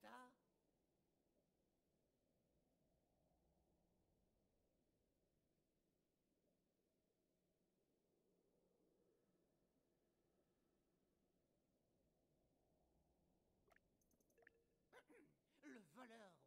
l'État. Le voleur